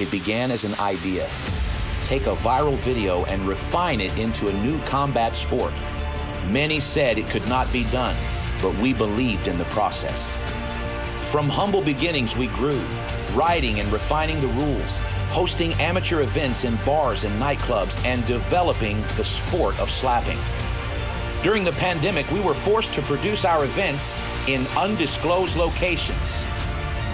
It began as an idea. Take a viral video and refine it into a new combat sport. Many said it could not be done, but we believed in the process. From humble beginnings, we grew, writing and refining the rules, hosting amateur events in bars and nightclubs, and developing the sport of slapping. During the pandemic, we were forced to produce our events in undisclosed locations.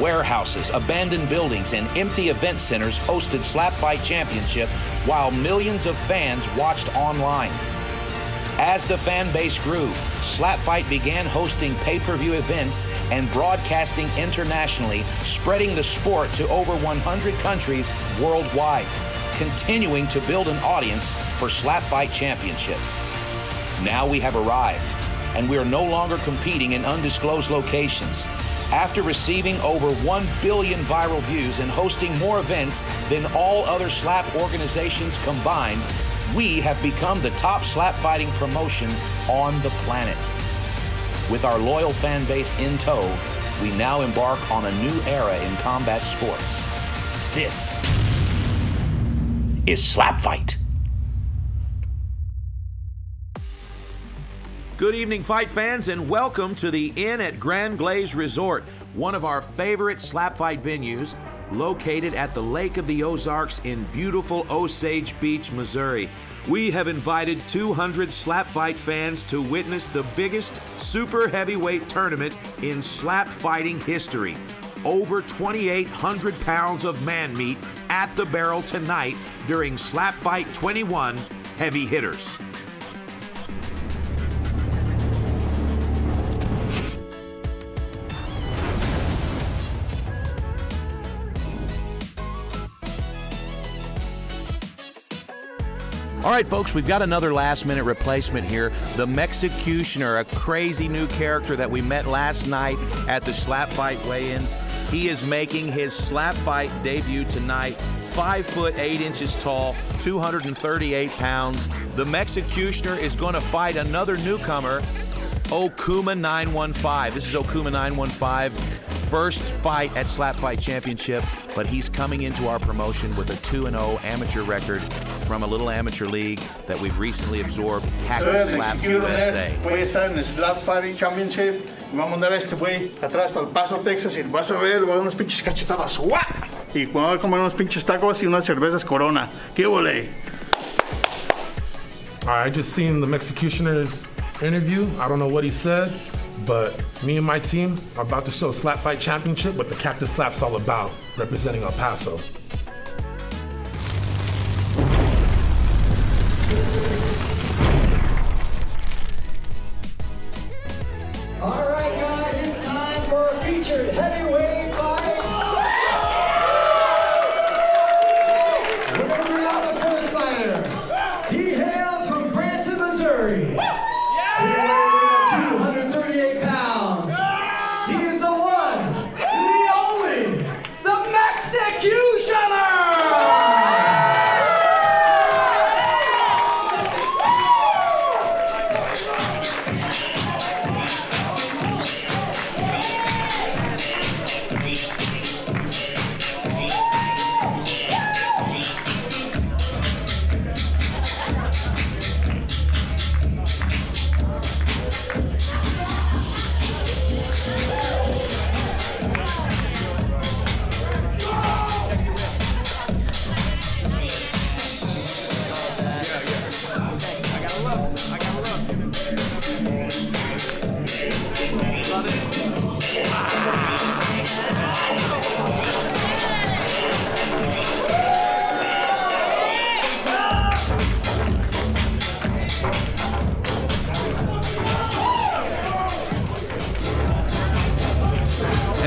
Warehouses, abandoned buildings, and empty event centers hosted Slap Fight Championship while millions of fans watched online. As the fan base grew, Slap Fight began hosting pay-per-view events and broadcasting internationally, spreading the sport to over 100 countries worldwide, continuing to build an audience for Slap Fight Championship. Now we have arrived, and we are no longer competing in undisclosed locations. After receiving over 1 billion viral views and hosting more events than all other slap organizations combined, we have become the top slap fighting promotion on the planet. With our loyal fan base in tow, we now embark on a new era in combat sports. This is Slap Fight. Good evening, fight fans, and welcome to the Inn at Grand Glaze Resort, one of our favorite slap fight venues, located at the Lake of the Ozarks in beautiful Osage Beach, Missouri. We have invited 200 slap fight fans to witness the biggest super heavyweight tournament in slap fighting history. Over 2,800 pounds of man meat at the barrel tonight during Slap Fight 21 Heavy Hitters. All right, folks, we've got another last-minute replacement here. The Mexicutioner, a crazy new character that we met last night at the Slap Fight weigh-ins. He is making his Slap Fight debut tonight. 5'8" tall, 238 pounds. The Mexicutioner is going to fight another newcomer, Okuma 915. This is Okuma 915. First fight at Slap Fight Championship, but he's coming into our promotion with a 2-0 amateur record from a little amateur league that we've recently absorbed, Slap USA. Voy a estar en el Slap Fight Championship. Vamos a mandar a este güey atrás para El Paso, Texas, y vas a ver, le voy a dar unas pinches cachetadas. ¡Guau! Y vamos a comer unos pinches tacos y unas cervezas Corona. ¡Qué volé! I just seen the Mexicutioner's interview. I don't know what he said, but me and my team are about to show Slap Fight Championship what the Cactus Slap's all about, representing El Paso. All right, guys, it's time for a featured heavyweight fight. We're going to bring out the first fighter. He hails from Branson, Missouri.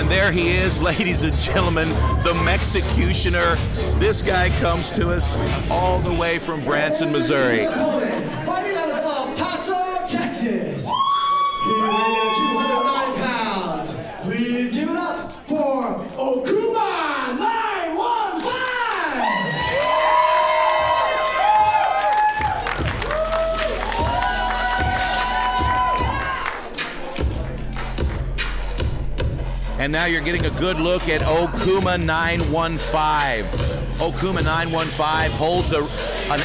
There he is, ladies and gentlemen, the Mexicutioner. This guy comes to us all the way from Branson, Missouri. Fighting out of El Paso, Texas. Here we go, 209 pounds. Please give it up for Okuma 915. And And now you're getting a good look at Okuma 915. Okuma 915 holds an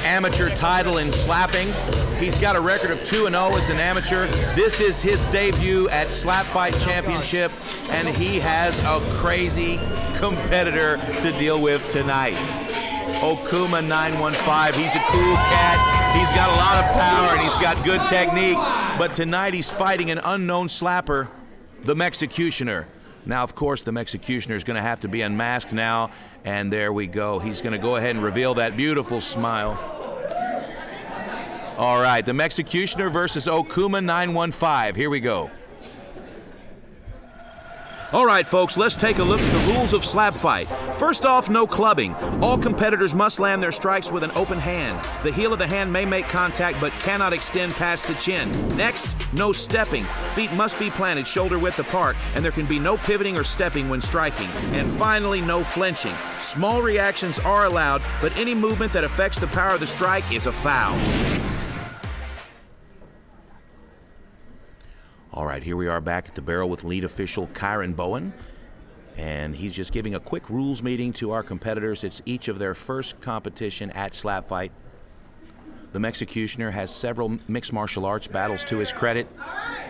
amateur title in slapping. He's got a record of 2-0 as an amateur. This is his debut at Slap Fight Championship, and he has a crazy competitor to deal with tonight. Okuma 915, he's a cool cat. He's got a lot of power, and he's got good technique. But tonight he's fighting an unknown slapper, the Mexicutioner. Now, of course, the Mexicutioner is going to have to be unmasked now, and there we go. He's going to go ahead and reveal that beautiful smile. All right, the Mexicutioner versus Okuma 915. Here we go. All right, folks, let's take a look at the rules of Slap Fight. First off, no clubbing. All competitors must land their strikes with an open hand. The heel of the hand may make contact but cannot extend past the chin. Next, no stepping. Feet must be planted shoulder-width apart, and there can be no pivoting or stepping when striking. And finally, no flinching. Small reactions are allowed, but any movement that affects the power of the strike is a foul. All right, here we are back at the barrel with lead official Kyron Bowen. And he's just giving a quick rules meeting to our competitors. It's each of their first competition at Slap Fight. The Mexicutioner has several mixed martial arts battles to his credit,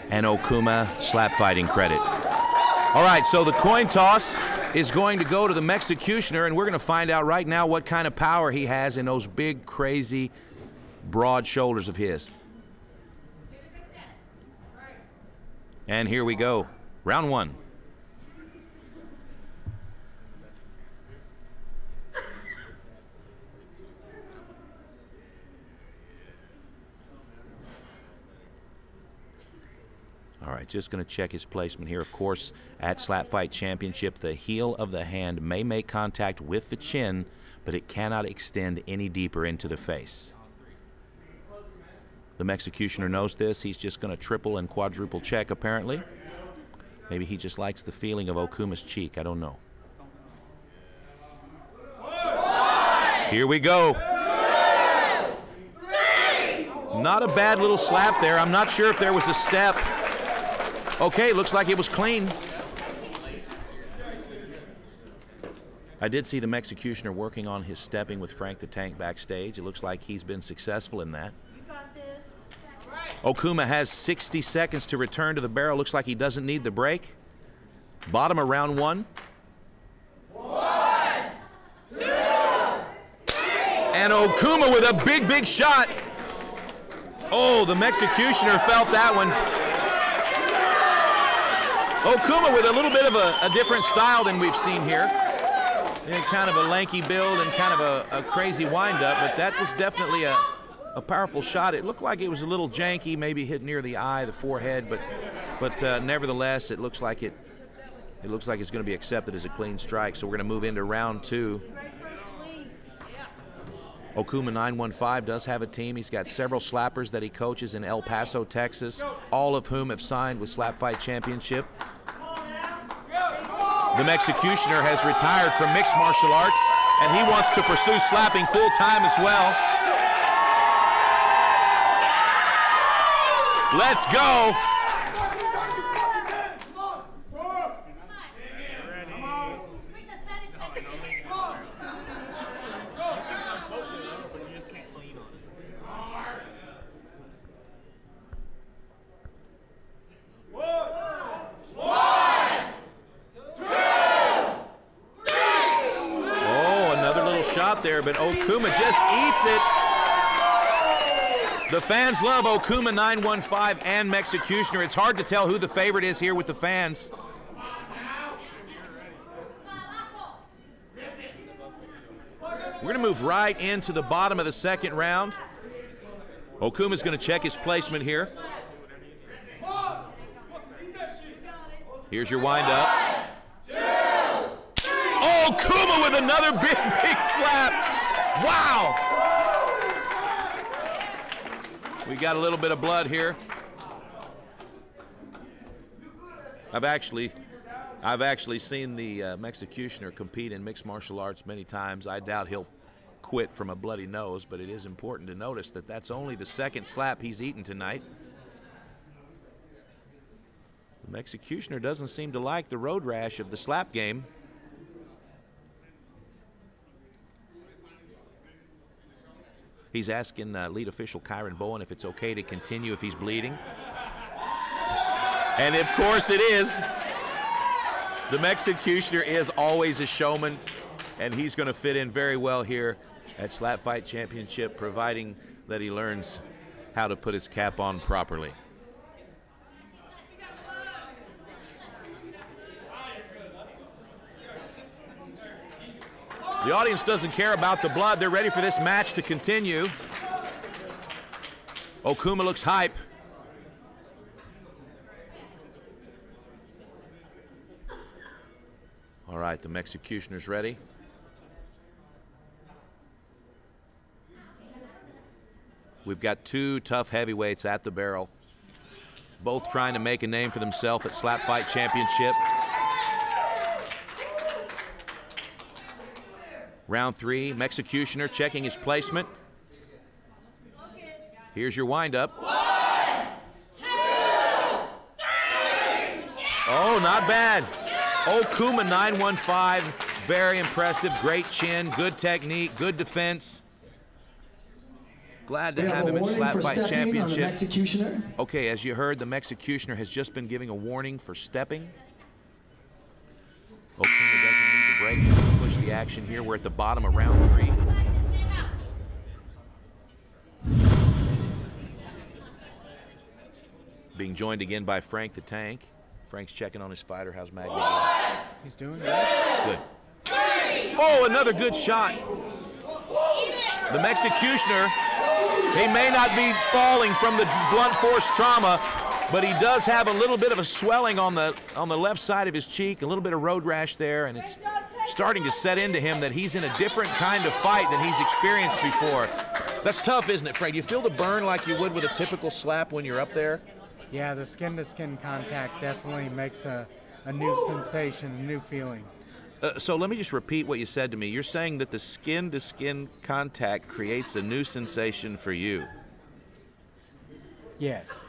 and Okuma slap fighting credit. All right, so the coin toss is going to go to the Mexicutioner, and we're going to find out right now what kind of power he has in those big, crazy, broad shoulders of his. And here we go, round one. All right, just gonna check his placement here. Of course, at Slap Fight Championship, the heel of the hand may make contact with the chin, but it cannot extend any deeper into the face. The Mexicutioner knows this. He's just going to triple and quadruple check, apparently. Maybe he just likes the feeling of Okuma's cheek. I don't know. Here we go. Not a bad little slap there. I'm not sure if there was a step. Okay, looks like it was clean. I did see the Mexicutioner working on his stepping with Frank the Tank backstage. It looks like he's been successful in that. Okuma has 60 seconds to return to the barrel. Looks like he doesn't need the break. Bottom of round one. 1, 2, 3. And Okuma with a big, big shot. Oh, the Mexicutioner felt that one. Okuma with a little bit of a different style than we've seen here. Kind of a lanky build and kind of a crazy windup, but that was definitely a powerful shot. It looked like it was a little janky, maybe hit near the eye, the forehead, but nevertheless, it looks like it's going to be accepted as a clean strike. So we're going to move into round two. Okuma 915 does have a team. He's got several slappers that he coaches in El Paso, Texas, all of whom have signed with Slap Fight Championship. The Mexicutioner has retired from mixed martial arts, and he wants to pursue slapping full time as well. Let's go. Oh, another little shot there, but Okuma just eats it. The fans love Okuma 915 and Mexicutioner. It's hard to tell who the favorite is here with the fans. We're going to move right into the bottom of the second round. Okuma's going to check his placement here. Here's your windup. Okuma with another big, big slap. Wow. We got a little bit of blood here. I've actually seen the Mexicutioner compete in mixed martial arts many times. I doubt he'll quit from a bloody nose, but it is important to notice that that's only the second slap he's eaten tonight. The Mexicutioner doesn't seem to like the road rash of the slap game. He's asking lead official Kyron Bowen if it's okay to continue if he's bleeding. And of course it is. The Mexicutioner is always a showman, and he's going to fit in very well here at Slap Fight Championship, providing that he learns how to put his cap on properly. The audience doesn't care about the blood. They're ready for this match to continue. Okuma looks hype. All right, the Mexicutioner's ready. We've got two tough heavyweights at the barrel, both trying to make a name for themselves at Slap Fight Championship. Round three, Mexicutioner checking his placement. Here's your windup. 1, 2, 3. Oh, not bad. Okuma 915, very impressive. Great chin, good technique, good defense. Glad to have him at Slap Fight Championship. Okay, as you heard, the Mexicutioner has just been giving a warning for stepping. Okuma doesn't need to break him. The action here. We're at the bottom of round three. Being joined again by Frank the Tank. Frank's checking on his fighter. How's Maggie? He's doing good. Good. Oh, another good shot. The Mexicutioner, he may not be falling from the blunt force trauma, but he does have a little bit of a swelling on the left side of his cheek, a little bit of road rash there, and it's starting to set into him that he's in a different kind of fight than he's experienced before. That's tough, isn't it, Frank? Do you feel the burn like you would with a typical slap when you're up there? Yeah, the skin-to-skin contact definitely makes a new sensation, a new feeling. So let me just repeat what you said to me. You're saying that the skin-to-skin contact creates a new sensation for you. Yes.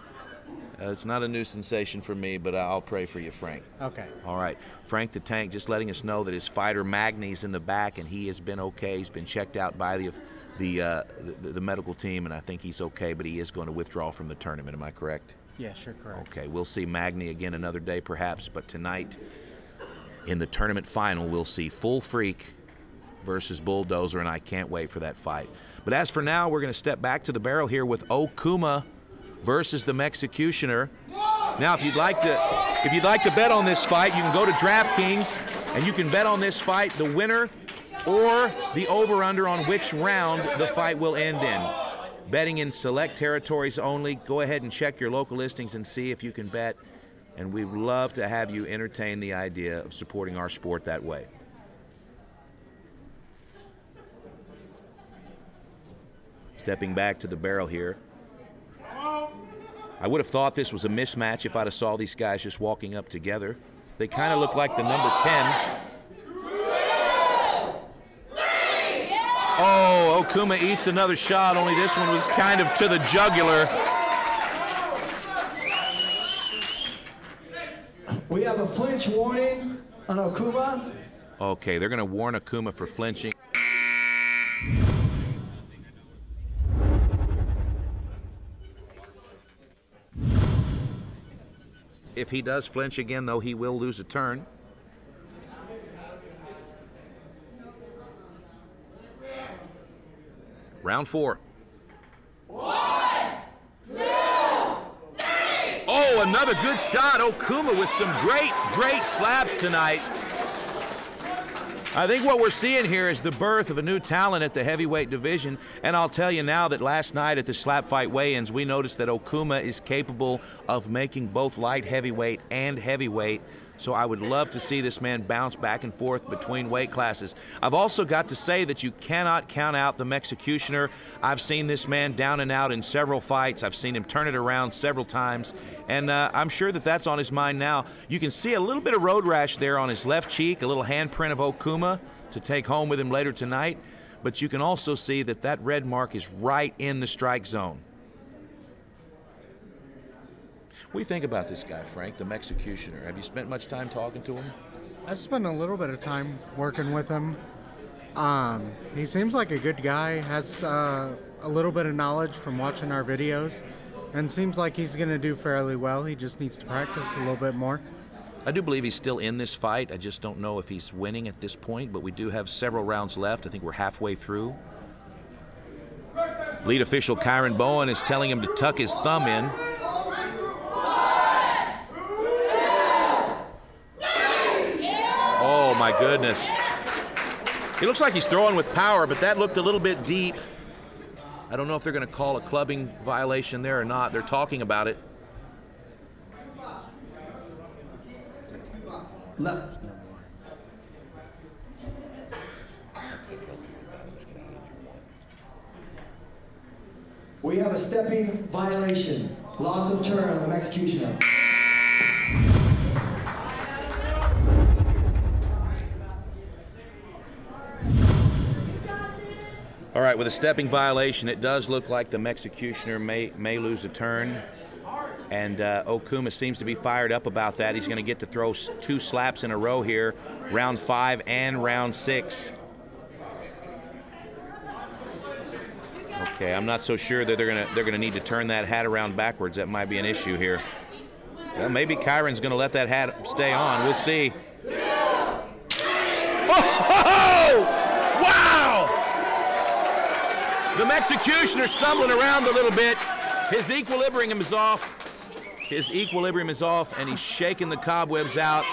It's not a new sensation for me, but I'll pray for you, Frank. Okay. All right. Frank the Tank just letting us know that his fighter Magny's in the back, and he has been okay. He's been checked out by the medical team, and I think he's okay, but he is going to withdraw from the tournament. Am I correct? Yes, you're correct. Okay. We'll see Magny again another day perhaps, but tonight in the tournament final, we'll see Full Freak versus Bulldozer, and I can't wait for that fight. But as for now, we're going to step back to the barrel here with Okuma versus the Mexicutioner. Now, if you'd like to bet on this fight, you can go to DraftKings and you can bet on this fight, the winner or the over/under on which round the fight will end in. Betting in select territories only. Go ahead and check your local listings and see if you can bet. And we'd love to have you entertain the idea of supporting our sport that way. Stepping back to the barrel here. I would have thought this was a mismatch if I'd have saw these guys just walking up together. They kind of look like the number 10. 1, 2, 3. Oh, Okuma eats another shot, only this one was kind of to the jugular. We have a flinch warning on Okuma. Okay, they're going to warn Okuma for flinching. If he does flinch again, though, he will lose a turn. Round four. 1, 2, 3. Oh, another good shot. Okuma with some great, great slaps tonight. I think what we're seeing here is the birth of a new talent at the heavyweight division, and I'll tell you now that last night at the Slap Fight weigh-ins, we noticed that Okuma is capable of making both light heavyweight and heavyweight, so I would love to see this man bounce back and forth between weight classes. I've also got to say that you cannot count out the Mexicutioner. I've seen this man down and out in several fights. I've seen him turn it around several times, and I'm sure that that's on his mind now. You can see a little bit of road rash there on his left cheek, a little handprint of Okuma to take home with him later tonight, but you can also see that that red mark is right in the strike zone. What do you think about this guy, Frank, the Mexicutioner? Have you spent much time talking to him? I've spent a little bit of time working with him. He seems like a good guy, has a little bit of knowledge from watching our videos, and seems like he's going to do fairly well. He just needs to practice a little bit more. I do believe he's still in this fight. I just don't know if he's winning at this point, but we do have several rounds left. I think we're halfway through. Lead official Kyron Bowen is telling him to tuck his thumb in. Oh my goodness. It looks like he's throwing with power, but that looked a little bit deep. I don't know if they're going to call a clubbing violation there or not. They're talking about it. Left. We have a stepping violation. Loss of turn on the Mexicutioner. All right, with a stepping violation, it does look like the Mexicutioner may lose a turn. And Okuma seems to be fired up about that. He's going to get to throw two slaps in a row here, round 5 and round 6. Okay, I'm not so sure that they're going to need to turn that hat around backwards. That might be an issue here. Well, maybe Kyron's going to let that hat stay on. We'll see. Oh! Wow! The Mexicutioner stumbling around a little bit. His equilibrium is off. His equilibrium is off, and he's shaking the cobwebs out.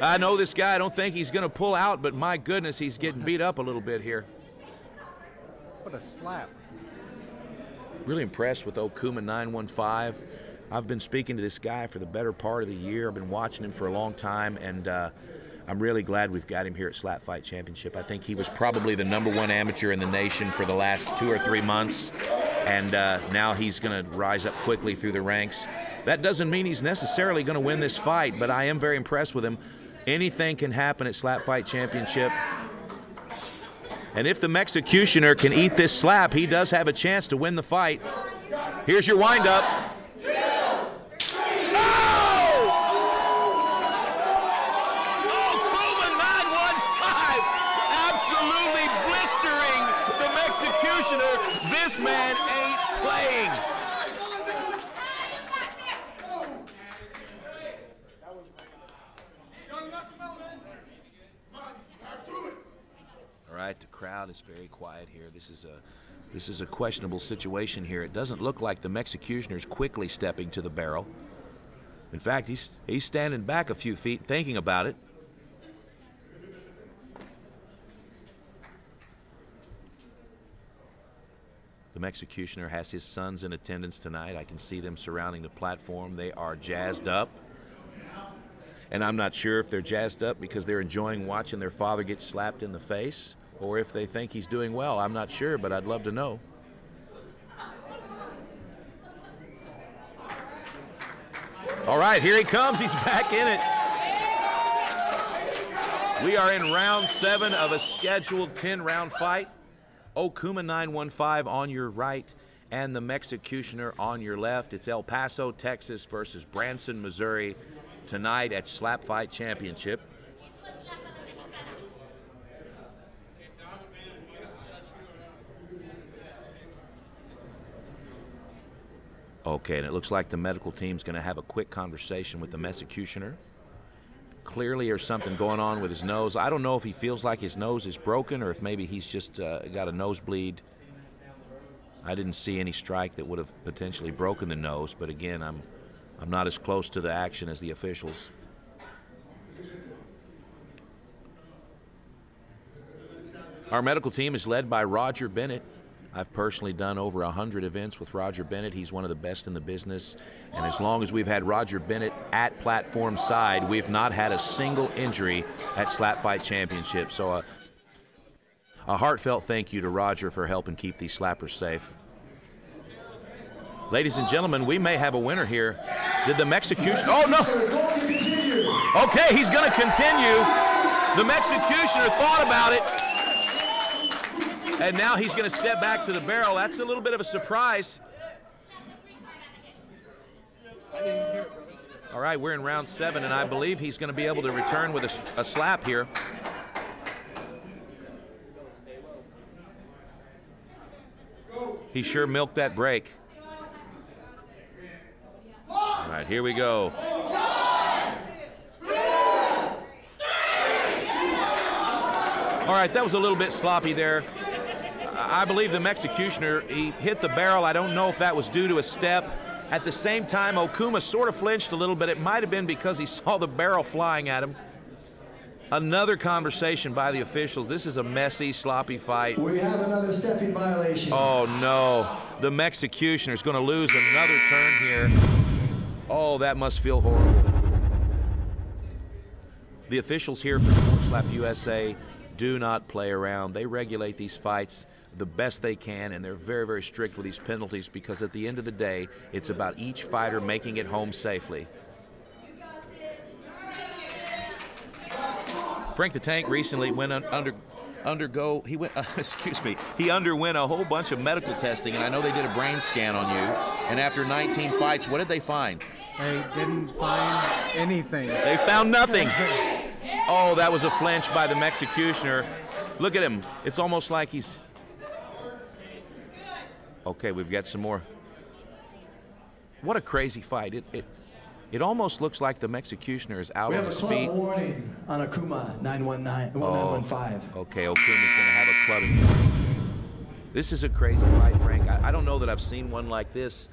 I know this guy. I don't think he's going to pull out, but my goodness, he's getting beat up a little bit here. What a slap. Really impressed with Okuma 915. I've been speaking to this guy for the better part of the year. I've been watching him for a long time, and I'm really glad we've got him here at Slap Fight Championship. I think he was probably the #1 amateur in the nation for the last 2 or 3 months. And now he's going to rise up quickly through the ranks. That doesn't mean he's necessarily going to win this fight, but I am very impressed with him. Anything can happen at Slap Fight Championship. And if the Mexicutioner can eat this slap, he does have a chance to win the fight. Here's your windup. This man ain't playing. All right, the crowd is very quiet here. This is a questionable situation here. It doesn't look like the Mexicutioner is quickly stepping to the barrel. In fact, he's standing back a few feet thinking about it. The Mexicutioner has his sons in attendance tonight. I can see them surrounding the platform. They are jazzed up. And I'm not sure if they're jazzed up because they're enjoying watching their father get slapped in the face or if they think he's doing well. I'm not sure, but I'd love to know. All right, here he comes. He's back in it. We are in round 7 of a scheduled 10-round fight. Okuma 915 on your right and the Mexicutioner on your left. It's El Paso, Texas versus Branson, Missouri tonight at Slap Fight Championship. Okay, and it looks like the medical team's going to have a quick conversation with the Mexicutioner. Clearly there's something going on with his nose. I don't know if he feels like his nose is broken or if maybe he's just got a nosebleed. I didn't see any strike that would have potentially broken the nose, but again, I'm not as close to the action as the officials. Our medical team is led by Roger Bennett. I've personally done over 100 events with Roger Bennett. He's one of the best in the business. And as long as we've had Roger Bennett at platform side, we've not had a single injury at Slap Fight Championship. So a heartfelt thank you to Roger for helping keep these slappers safe. Ladies and gentlemen, we may have a winner here. Did the Mexicutioner? Oh, no. Okay, he's going to continue. The Mexicutioner thought about it. And now he's going to step back to the barrel. That's a little bit of a surprise. All right, we're in round 7, and I believe he's going to be able to return with a slap here. He sure milked that break. All right, here we go. All right, that was a little bit sloppy there. I believe the Mexicutioner, he hit the barrel. I don't know if that was due to a step. At the same time, Okuma sort of flinched a little bit. It might have been because he saw the barrel flying at him. Another conversation by the officials. This is a messy, sloppy fight. We have another stepping violation. Oh, no. The Mexicutioner is going to lose another turn here. Oh, that must feel horrible. The officials here for Slap USA do not play around. They regulate these fights the best they can, and they're very, very strict with these penalties because at the end of the day, it's about each fighter making it home safely. Frank the Tank recently went underwent a whole bunch of medical testing, and I know they did a brain scan on you. And after 19 fights, what did they find? They didn't find anything. They found nothing. Oh, that was a flinch by the Mexicutioner. Look at him. It's almost like he's... Okay, we've got some more. What a crazy fight. It almost looks like the Mexicutioner is out on his feet. We have a club warning on Okuma 915. Oh, okay, Okuma's going to have a clubbing warning. This is a crazy fight, Frank. I don't know that I've seen one like this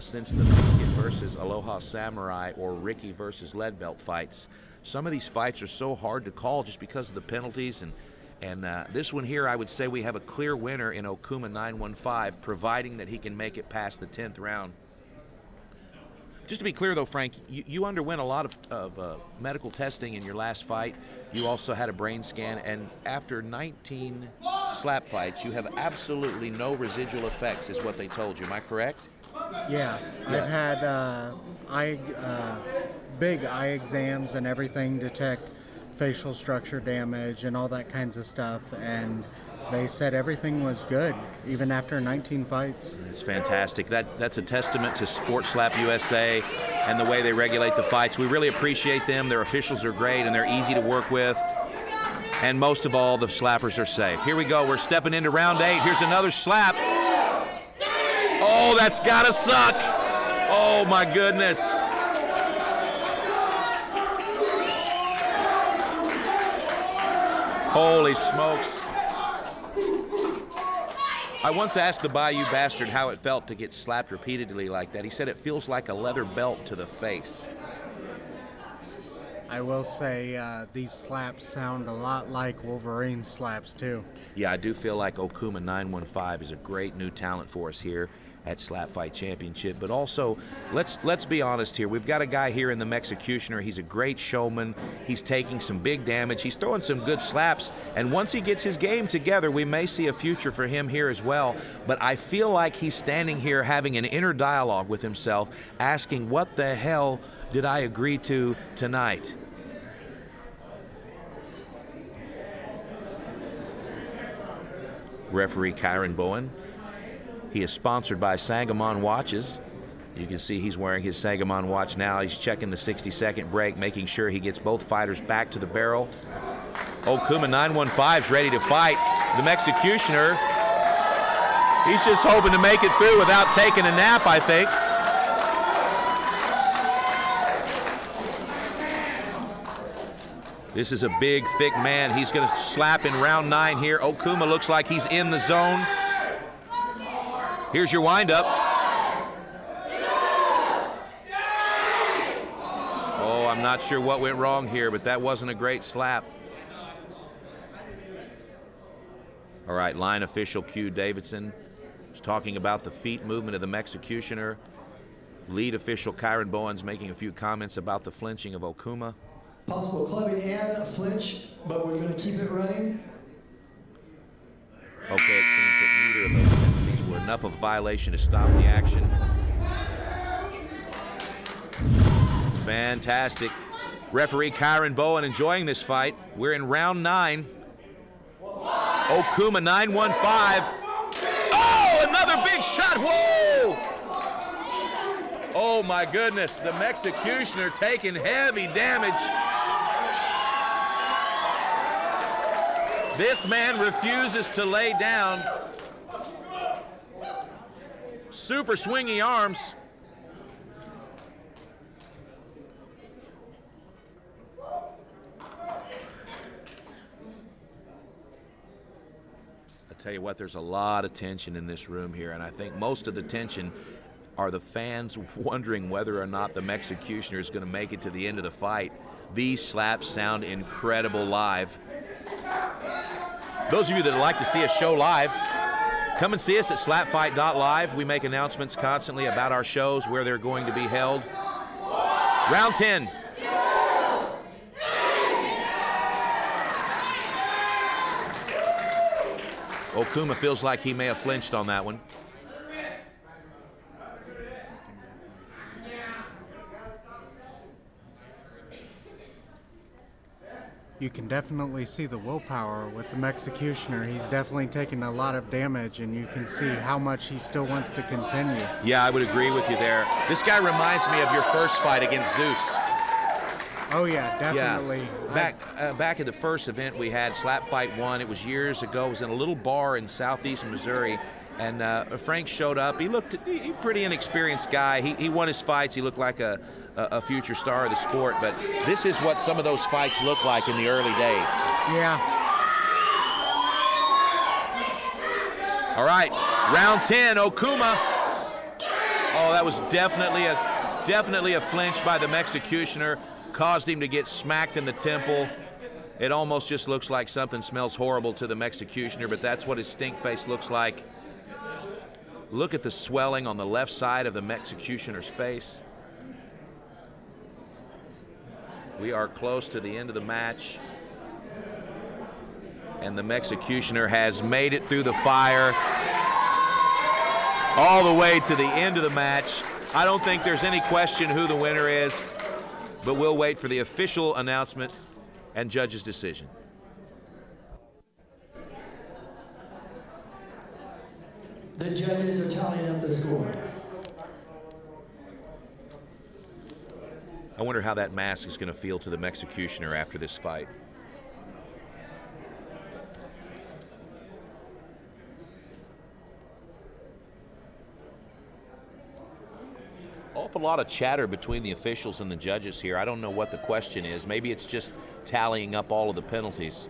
since the Mexican versus Aloha Samurai or Ricky versus Leadbelt fights. Some of these fights are so hard to call just because of the penalties, and this one here, I would say we have a clear winner in Okuma 915, providing that he can make it past the 10th round. Just to be clear, though, Frank, you underwent a lot of medical testing in your last fight. You also had a brain scan, and after 19 slap fights, you have absolutely no residual effects, is what they told you. Am I correct? Yeah, I've had big eye exams and everything to check facial structure damage and all that kinds of stuff, and they said everything was good even after 19 fights. It's fantastic. That's a testament to Sports Slap USA and the way they regulate the fights. We really appreciate them. Their officials are great, and they're easy to work with. And most of all, the slappers are safe. Here we go. We're stepping into round 8. Here's another slap. Oh, that's gotta suck. Oh, my goodness. Holy smokes. I once asked the Bayou Bastard how it felt to get slapped repeatedly like that. He said it feels like a leather belt to the face. I will say these slaps sound a lot like Wolverine slaps, too. Yeah, I do feel like Okuma 915 is a great new talent for us here at Slap Fight Championship. But also, let's be honest here. We've got a guy here in the Mexicutioner. He's a great showman. He's taking some big damage. He's throwing some good slaps. And once he gets his game together, we may see a future for him here as well. But I feel like he's standing here having an inner dialogue with himself, asking, what the hell did I agree to tonight? Referee Kyron Bowen. He is sponsored by Sangamon Watches. You can see he's wearing his Sangamon watch now. He's checking the 60-second break, making sure he gets both fighters back to the barrel. Okuma 915's ready to fight. The Mexicutioner, he's just hoping to make it through without taking a nap, I think. This is a big, thick man. He's going to slap in round 9 here. Okuma looks like he's in the zone. Here's your windup. Oh, I'm not sure what went wrong here, but that wasn't a great slap. All right, line official Q Davidson is talking about the feet movement of the Mexicutioner. Lead official Kyron Bowen's making a few comments about the flinching of Okuma. Possible clubbing and a flinch, but we're going to keep it running. Okay, it seems that neither of those enough of a violation to stop the action. Fantastic. Referee Kyron Bowen enjoying this fight. We're in round 9. Okuma 915. Oh, another big shot. Whoa! Oh my goodness, the Mexicutioner taking heavy damage. This man refuses to lay down. Super swingy arms. Tell you what, there's a lot of tension in this room here, and I think most of the tension are the fans wondering whether or not the Mexicutioner is going to make it to the end of the fight. These slaps sound incredible live. Those of you that like to see a show live, come and see us at SlapFight.live. We make announcements constantly about our shows, where they're going to be held. Round 10. Okuma feels like he may have flinched on that one. You can definitely see the willpower with the Mexicutioner. He's definitely taken a lot of damage, and you can see how much he still wants to continue. Yeah, I would agree with you there. This guy reminds me of your first fight against Zeus. Oh yeah, definitely. Yeah. Back at the first event we had, Slap Fight 1, it was years ago. It was in a little bar in southeastern Missouri, and Frank showed up. He looked a pretty inexperienced guy. He won his fights. He looked like a future star of the sport, but this is what some of those fights look like in the early days. Yeah. All right, round 10, Okuma. Oh, that was definitely a flinch by the Mexicutioner. Caused him to get smacked in the temple. It almost just looks like something smells horrible to the Mexicutioner, but that's what his stink face looks like. Look at the swelling on the left side of the Mexicutioner's face. We are close to the end of the match. And the Mexicutioner has made it through the fire all the way to the end of the match. I don't think there's any question who the winner is. But we'll wait for the official announcement and judge's decision. The judges are tallying up the score. I wonder how that mask is going to feel to the Mexicutioner after this fight. Awful lot of chatter between the officials and the judges here. I don't know what the question is. Maybe it's just tallying up all of the penalties.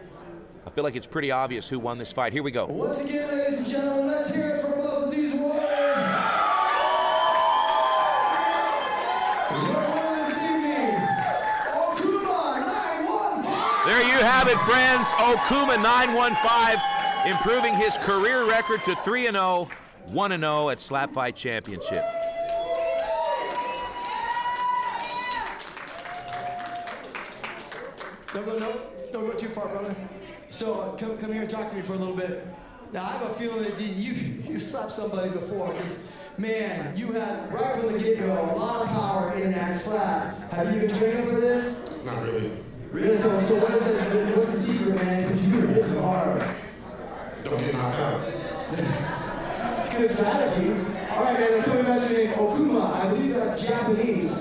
I feel like it's pretty obvious who won this fight. Here we go. Once again, ladies and gentlemen, let's hear it for both of these warriors. Okuma 915. There you have it, friends. Okuma 915 improving his career record to 3-0, 1-0 at Slap Fight Championship. Don't go too far, brother. So come here and talk to me for a little bit. Now, I have a feeling that you slapped somebody before, because, man, you had, right from the get-go, a lot of power in that slap. Have you been training for this? Not really. Really? So what's the secret, man? Because you were hitting hard. Don't get knocked out. It's good strategy. All right, man, let's tell me about your name. Okuma, I believe that's Japanese.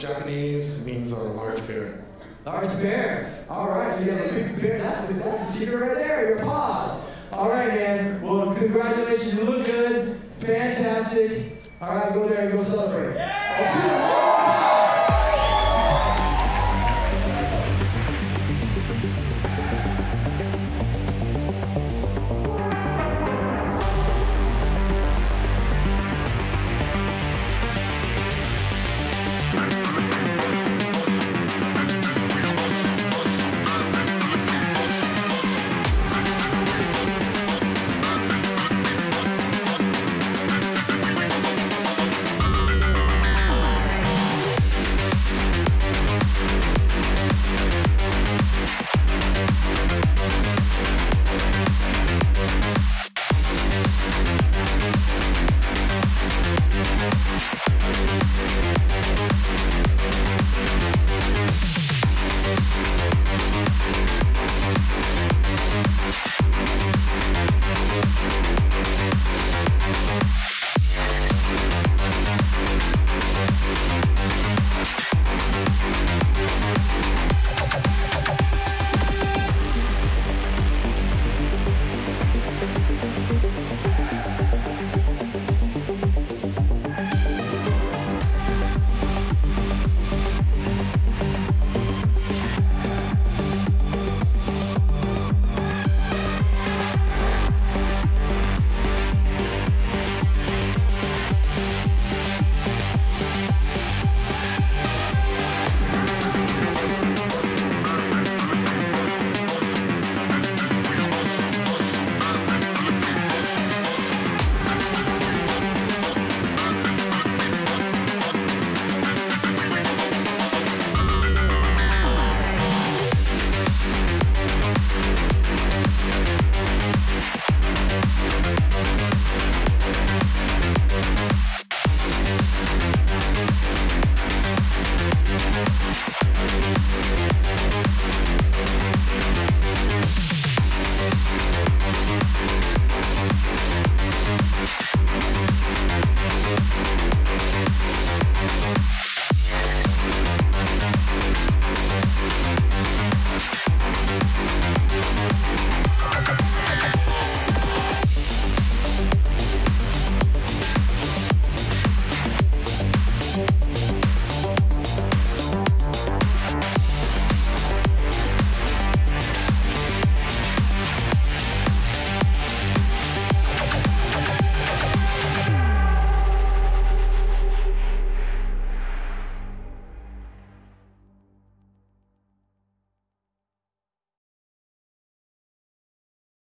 Japanese means large bear. Large bear. All right, so you have a big bear. That's the secret right there, your paws. All right, man. Well, congratulations. You look good. Fantastic. All right, go there and go celebrate. Yeah. Okay.